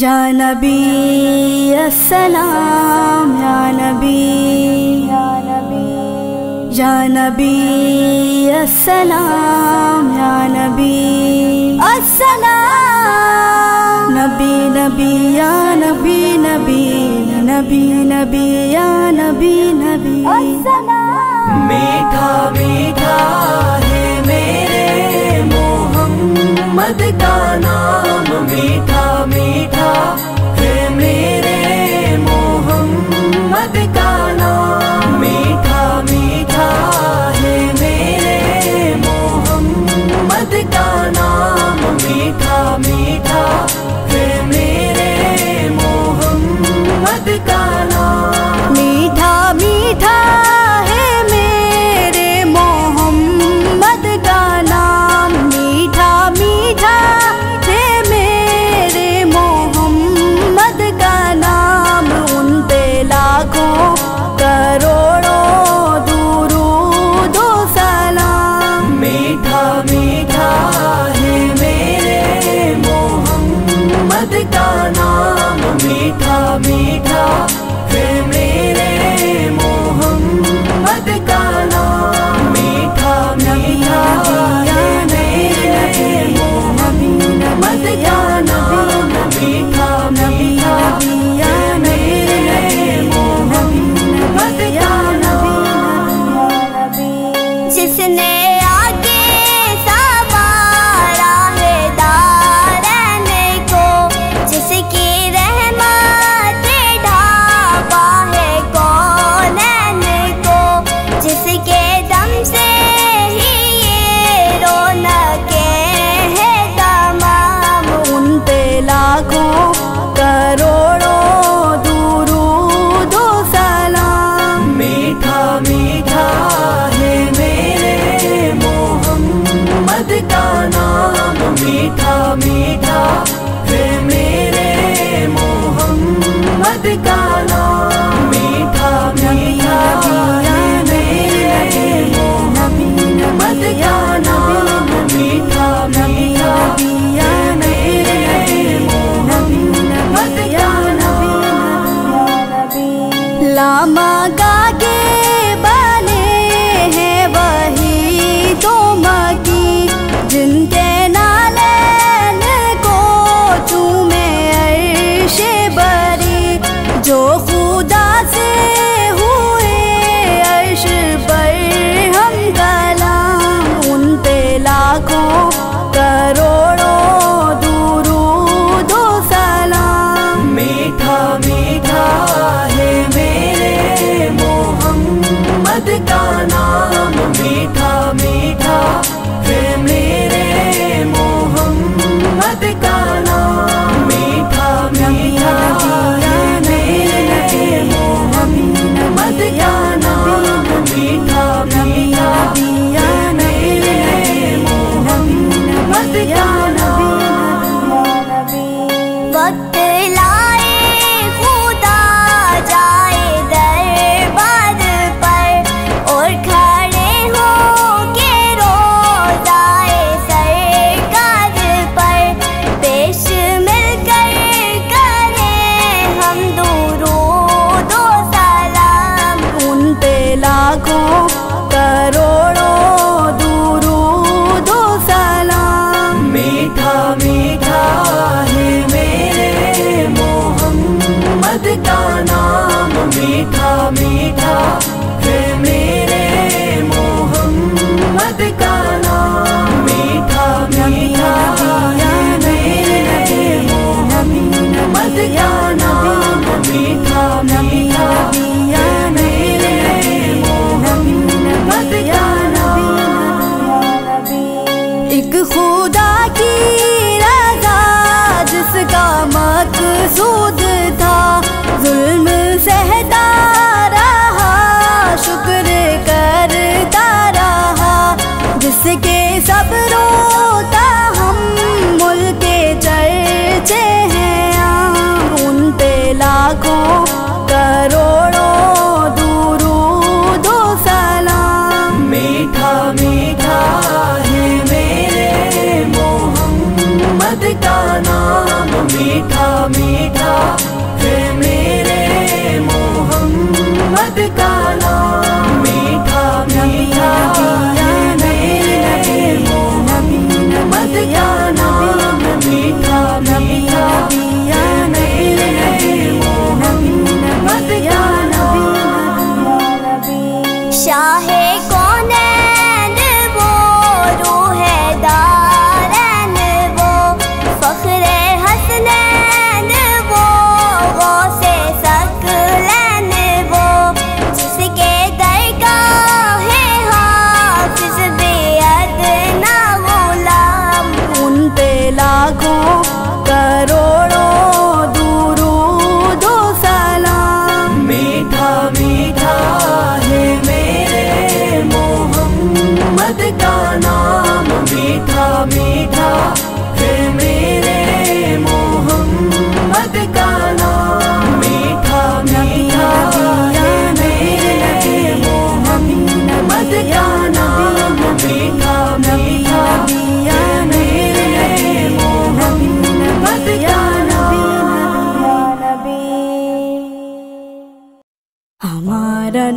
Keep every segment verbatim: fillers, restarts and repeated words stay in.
या नबी अस्सलाम या नबी या नबी या नबी अस्सलाम या नबी अस्सलाम नबी नबी या नबी नबी नबी नबी या नबी नबी अस्सलाम। मीठा मीठा है मेरे मोहम्मद का नाम, मीठा मीठा है मेरे मोहम्मद का नाम, मीठा मीठा है मेरे मोहम्मद का नाम, मीठा मीठा है मेरे मोहम्मद का नाम, मीठा मीठा है मेरे मोहम्मद का नाम, मीठा मीठा है मेरे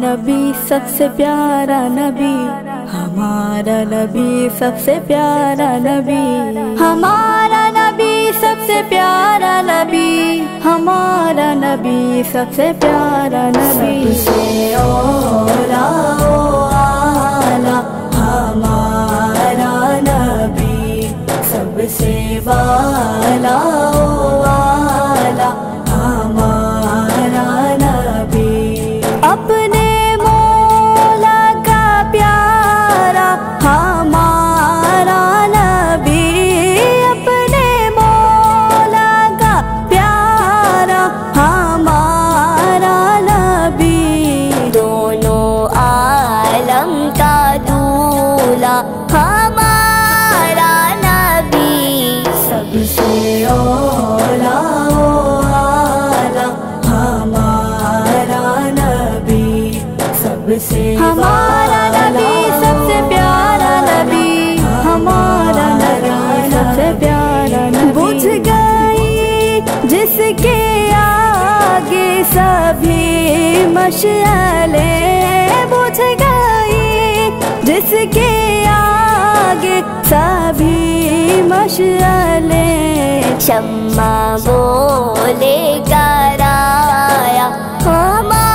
नबी सबसे प्यारा नबी, हमारा नबी सबसे प्यारा नबी, हमारा नबी सबसे प्यारा नबी, हमारा नबी सबसे प्यारा नबी, सबसे औला ओ आला हमारा नबी, सबसे वाला ओ आला हमारा नबी। अपने हमारा नबी सबसे प्यारा नबी, हमारा नबी सबसे प्यारा नबी। बुझ गई जिसके आगे सभी मशाले, बुझ गई जिसके आगे सभी मशाले, शम्मा बोले कराया हमारा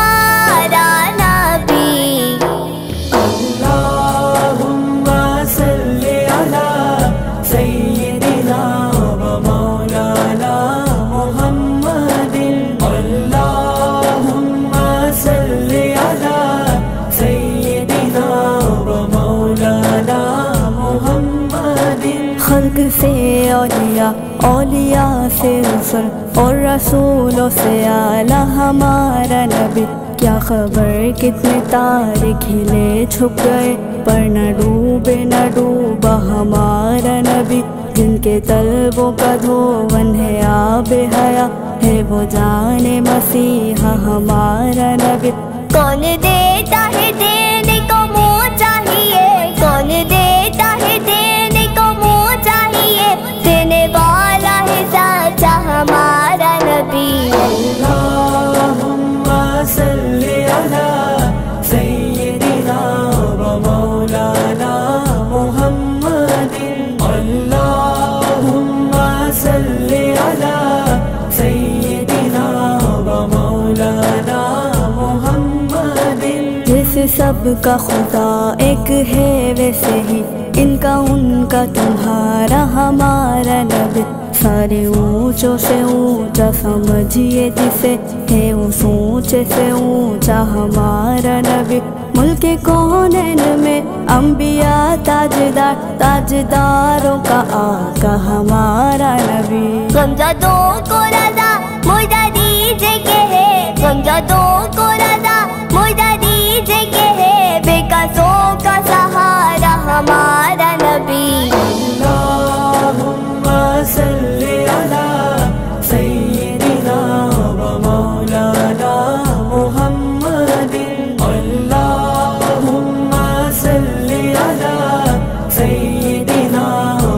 से औलिया, औलिया से रसूल और रसूलों से आला हमारा नबी। क्या खबर कितने तारे खिले छुप गए, पर न डूबे न डूबा हमारा नबी। जिनके तलबों का धोवन है आबे हया, है वो जाने मसीहा हमारा नबी। कौन देता है देने को मुँह चाहिए, कौन देता है देने को मुँह चाहिए, देने वाला है साचा हमारा नबी। अल्लाहुम्मा सल्ली अला सय्यदिना व मौलाना मुहम्मदिन, अल्लाहुम्मा सल्ली अला सय्यदिना व मौलाना मुहम्मदिन। जिस सब का खुदा एक है वैसे ही इनका उनका तुम्हारा हमारा नबी। सारे ऊंचों से ऊंचा समझिए जिसे, है उस ऊंचे से ऊंचा हमारा नबी। मुल्क कौनैन में अंबिया ताजदार, ताजदारों का आका हमारा नबी। समझा दो को राजा मुझा दीजिए के है, समझा दो को राजा मुझा दीजिए के है, बेकसों का सहारा हमारा नबी। अल्लाहुम्मा सल्ली अला सय्यदिना व मौलाना मुहम्मदिन, अल्लाहुम्मा सल्ली अला सय्यदिना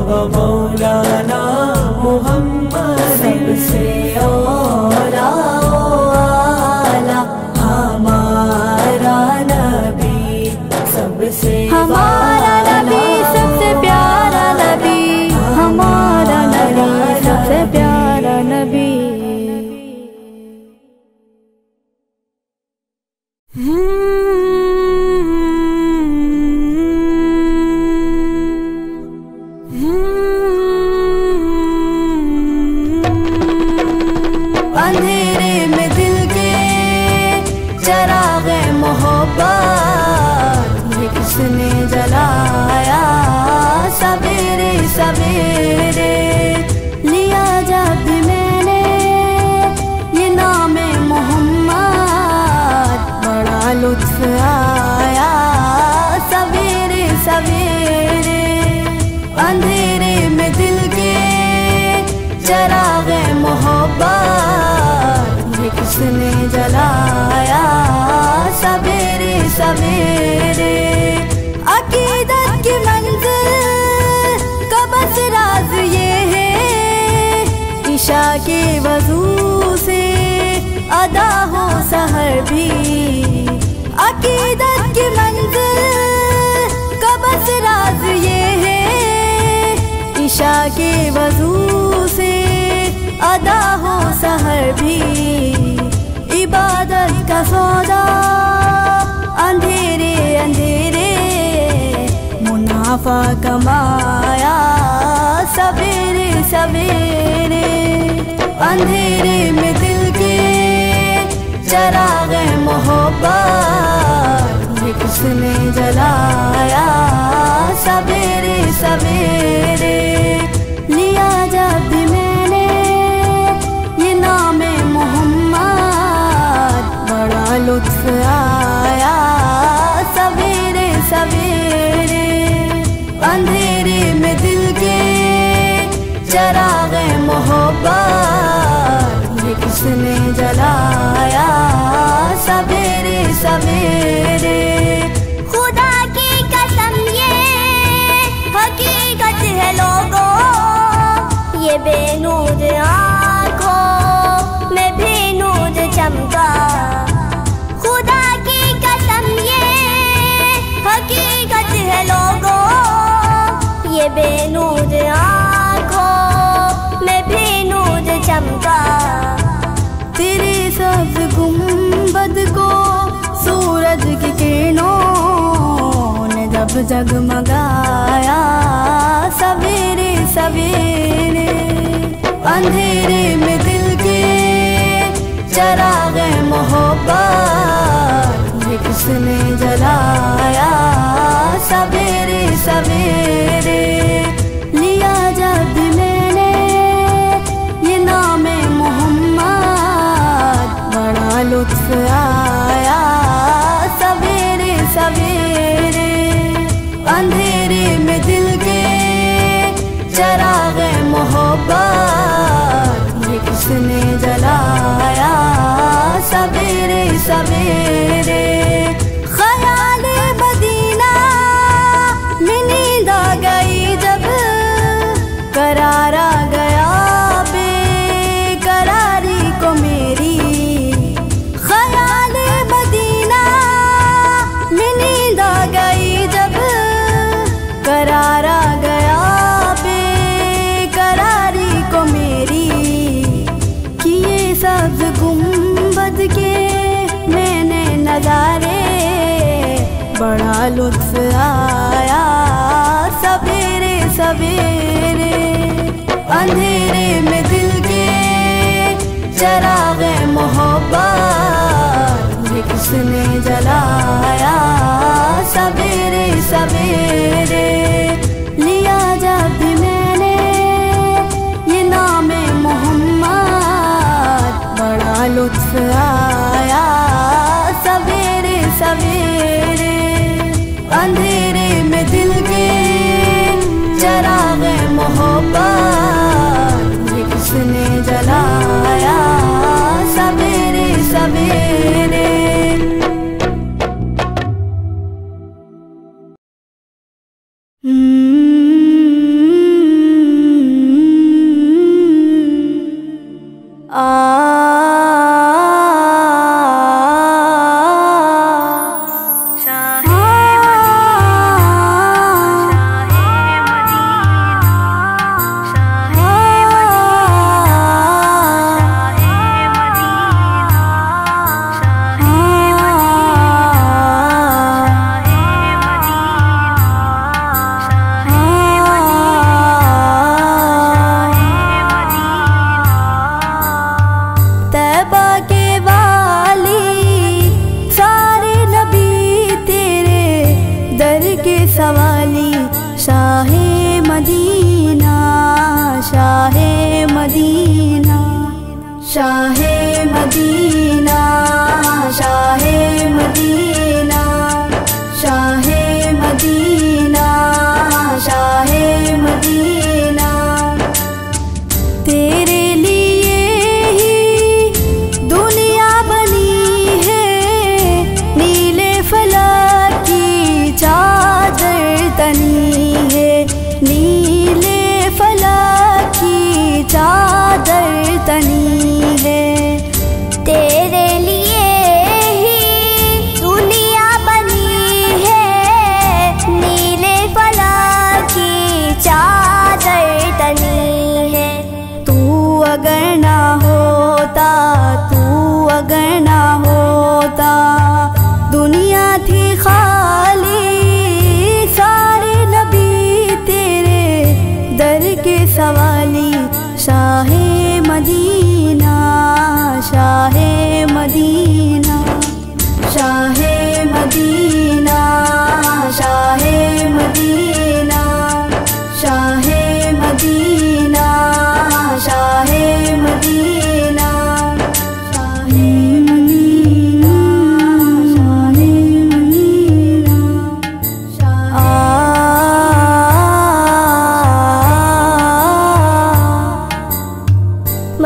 व मौलाना मुहम्मदिन। सबसे औला ओ आला हमारा नबी, सबसे हमारा नबी सबसे प्यारा नबी, हमारा नबी सबसे प्यारा नबी। Hmm. चराग़े मोहब्बत ये किसने जलाया, सवेरे सवेरे लिया जब मैंने ये नामे मोहम्मद, बड़ा लुत्फ़ आया सवेरे सवेरे। अंधेरे में दिल के चराग़े मोहब्बत ये किसने जलाया, सवेरे सवेरे। अक़ीदत की मंज़िल का बस राज ये है, ईशा के वज़ू से अदा हो सहर भी। अक़ीदत की मंज़िल का बस राज ये है, ईशा के वज़ू से अदा हो सहर भी। इबादत का सौदा अंधेरे अंधेरे मुनाफा कमाया, सवेरे सवेरे। अंधेरे में दिल के चराग़े मोहब्बत ये किसने जलाया, सवेरे सवेरे लिया जब मैंने ये नामे मोहम्मद, बड़ा लुत्फ़ आया सवेरे सवेरे। अंधेरे में दिल के चराग़े मोहब्बत ये किसने जलाया, सवेरे सवेरे। खुदा की कसम ये हकीकत है लोगों, ये बेनूर आँखों में भी नूर चमका। खुदा की कसम ये हकीकत है लोगों, ये बेनूर आँखों में भी नूर चमका। तेरे सब्ज़ गुंबद को सूरज की किरणों ने जब जगमगाया, सवेरे सवेरे। अंधेरे में दिल के चराग़े मोहब्बत ये किसने जलाया, सवेरे सवेरे लिया जब मैंने ये नामे मोहम्मद, बड़ा लुत्फ़ आया सवेरे सवेरे। अंधेरे में दिल के चराग़े मोहब्बत ये किसने जलाया, सवेरे सवेरे। ख़याले मदीना में नींद आ गई जब, करारा गया बेकरारी को मेरी। ख़याले मदीना में नींद आ गई जब, करारा गया बेकरारी को मेरी। कि ये सब्ज़ गुंबद के मैंने नज़ारे, बड़ा लुत्फ़ आया सवेरे सवेरे। अंधेरे में दिल के चराग़े मोहब्बत ये किसने जलाया, सवेरे सवेरे लिया जब मैंने ये नामे मोहम्मद, बड़ा लुत्फ़ आया सवेरे सवेरे। अंधेरे में दिल के चराग़े मोहब्बत ये किसने जलाया, सवेरे सवेरे। शाहे मदीना शाहे मदीना शाहे मदीना शाहे मदीना तेरे लिए ही दुनिया बनी है। नीले फलक की चादर तनी है, नीले फलक की चादर तनी शाहे मदीना शाहे मदीना शाहे मदीना शाहे मदीना शाहे मदीना शाहे मदीना शाहे मदीना शाहे मदीना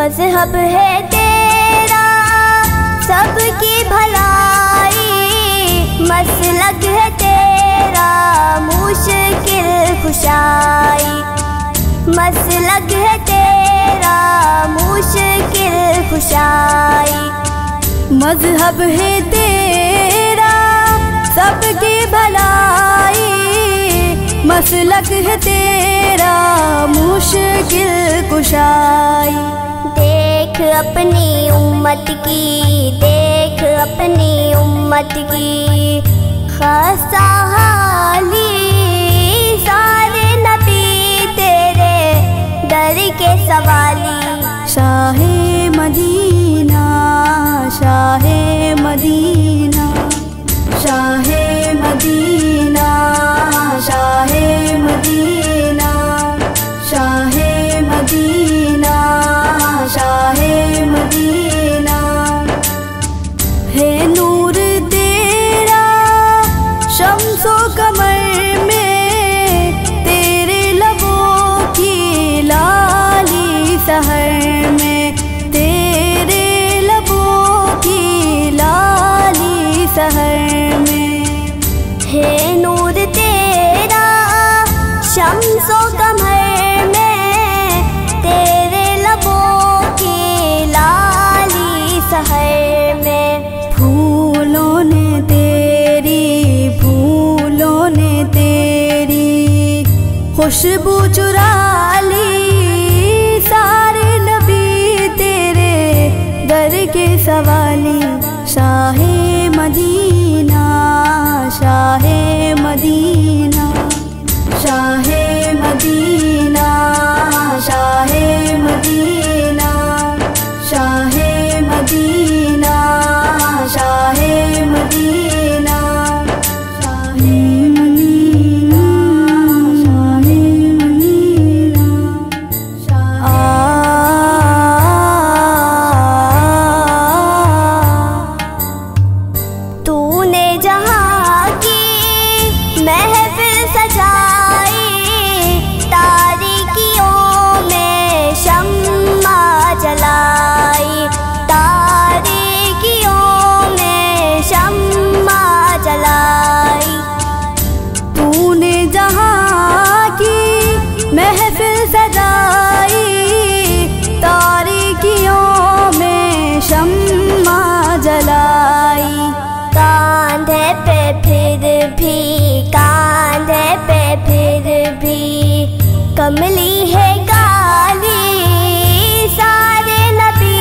मज़हब है तेरा सबकी भलाई, मसलक है तेरा मुश्किल खुशाई, मसलक है तेरा मुश्किल खुशाई। मज़हब है तेरा सबकी भलाई, मसलक है तेरा मुश्किल खुशाई। देख अपनी उम्मत की देख अपनी उम्मत की खासा हाली, सारे नबी तेरे दर के सवाली। शाहे मदीना शाहे मदीना शाहे मदीना शाहे मदीना शाहे मदीना शाहे मदीना। है नूर तेरा शम्सो कमर में, तेरे लबों की लाली सहर में, तेरे लबों की लाली सहर में। है नूर तेरा शम्सो कमर में, फूलों ने तेरी फूलों ने तेरी खुशबू चुरा ली, सारे नबी तेरे दर के सवाली। शाहे मदीना शाहे मदीना शाहे मदीना शाहे मदीना शाहे मदीना शाहे मदीना शाहे मदीना शाहे मदीना शाहे मदीना। तूने जहाँ की महफिल सजाई, तारीकियों में शम्मा जलाई, कांधे पे फिर भी कमली है काली, सारे नबी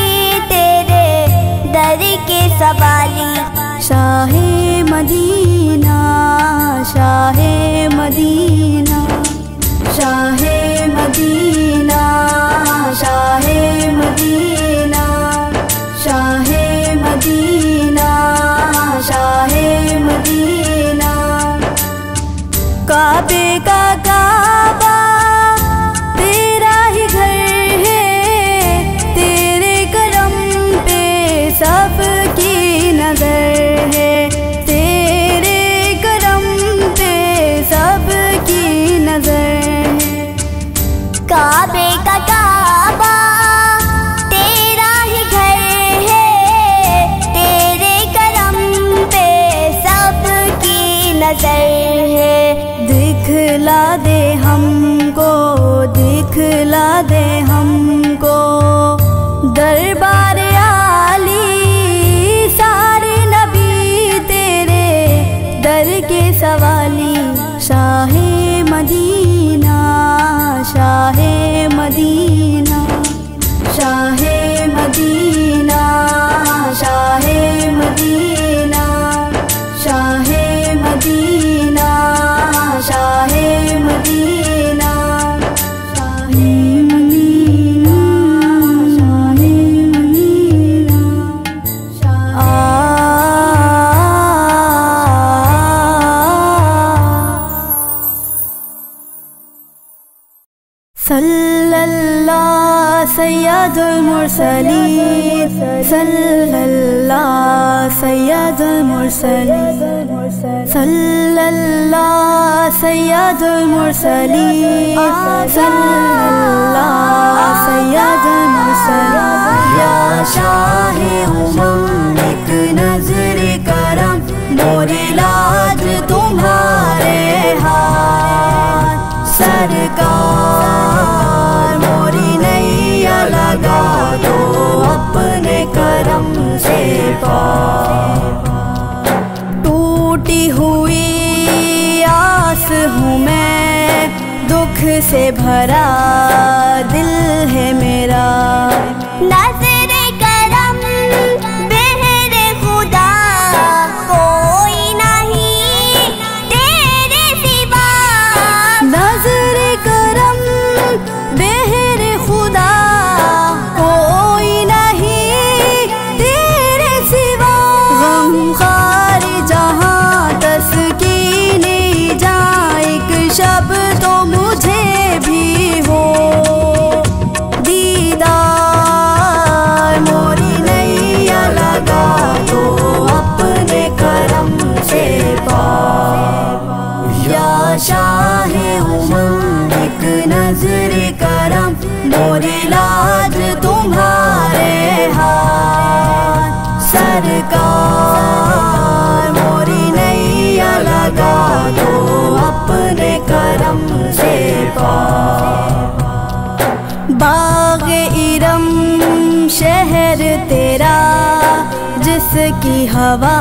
तेरे दर के सवाली। शाहे मदीना शाहे मदीना शाहे मदीना शाहे मदीना शाहे मदीना शाहे मदीना। काबे का काबा तेरा ही घर है, तेरे करम दरबार आली सारे नबी तेरे दर के सवाली। शाहे मदीना शाहे मदीना शाहे मदीना शाहे मदीना शाहे मदीना शाहे मदीना शाहे मदीना शाहे मदीना शाह। सल्लल्लाहु सय्यदुल मुरसलीन सल्लल्लाहु सय्यदुल मुरसलीन सल्लल्लाहु सय्यदुल मुरसलीन सल्लल्लाहु सय्यदुल मुरसलीन। या शाहे उमम एक नजर करम मोरे लाज तुम्हारे हाथ सरकार मोरी नैया लगा दो अपने करम से पार। टूटी हुई आस हूँ मैं दुख से भरा दिल है मेरा नजरे करम बेहरे खुदा कोई नहीं तेरे सिवा नजरे करम बेहरे खुदा कोई नहीं तेरे सिवा। गम खार जहाँ तस्कीने जाए एक शब्द तो मुझे भी हो दीदार मोरी नैया लगा दो अपने करम से पार। या शाहे उमम एक नजर करम मोरे लाज तुम्हारे हाथ सरकार मोरी नैया लगा दो अपने करम से पार। बाग इरम शहर तेरा जिसकी हवा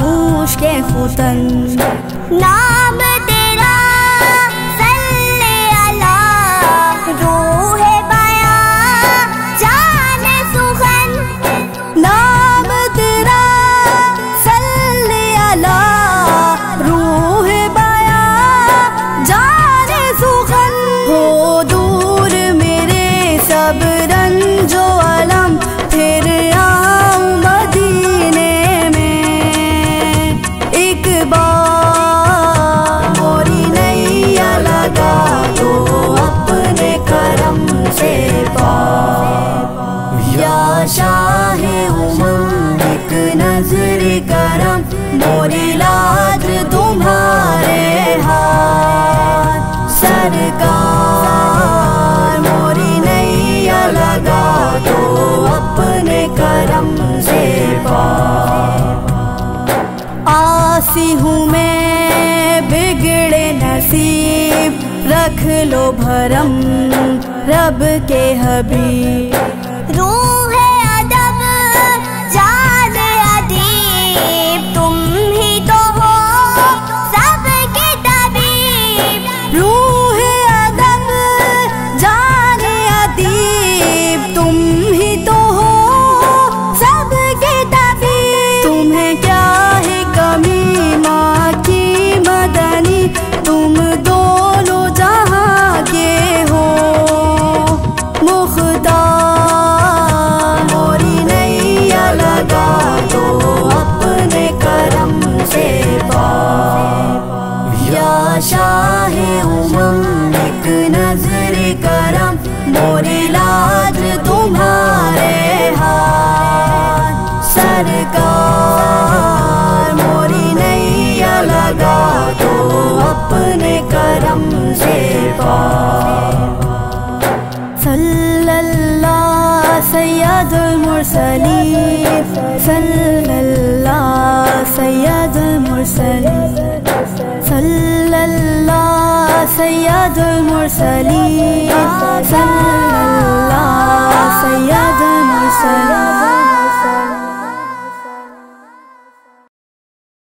मुश्के खुतन नाम तेरा सल्ले अला रूह बया जान सुखन नाम तेरा सल्ले अला रूह बया जान सुखन। हो दूर मेरे सब रंजो अलम फिर आऊं मदीने में एक बार से पार। या शाहे उमम एक नजर करम मोरे लाज तुम्हारे हाथ सरकार मोरी नैया लगा दो अपने करम से पार। आसी हूँ मैं बिगड़े नसीब रख लो भरम रब के हबीब रूह अदब जान अदीब तुम ही तो हो सबके तबीब रूह अदब जान अदीब तुम ही तो हो सबके तबीब। तुम्हें क्या है कमी माँ की मदनी तुम दोनों जहाँ के हो मुख्तार मोरी नैया लगा दो अपने करम से पार। या शाहे उमम एक नजर करम मोरे लाज तुम्हारे हाथ सरकार मोरी नैया लगा दो अपने करम से पार। सल्लल्लाहु सय्यदुल मुरसलीन सल्लल्लाहु सय्यदुल मुरसलीन सल्लल्लाहु सय्यदुल मुरसलीन सल्लल्लाहु सय्यदुल सारा